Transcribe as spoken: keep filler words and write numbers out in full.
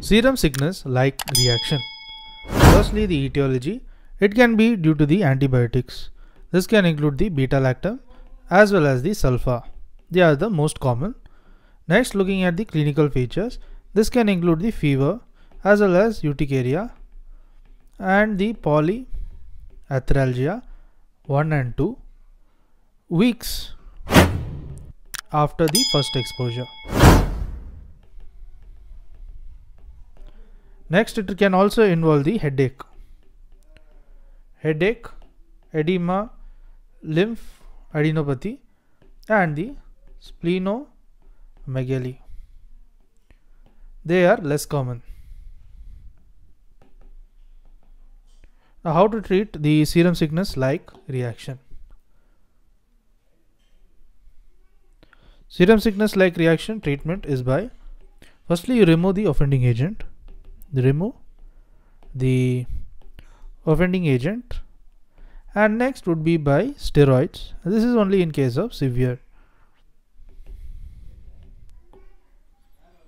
Serum sickness like reaction. Firstly, the etiology. It can be due to the antibiotics. This can include the beta-lactam as well as the sulfa. They are the most common. Next, looking at the clinical features. This can include the fever as well as urticaria and the polyarthralgia one and two weeks after the first exposure. Next, it can also involve the headache, headache, edema, lymph adenopathy, and the splenomegaly. They are less common. Now, how to treat the serum sickness like reaction? Serum sickness like reaction treatment is by, firstly, you remove the offending agent. Remove the offending agent, and next would be by steroids. This is only in case of severe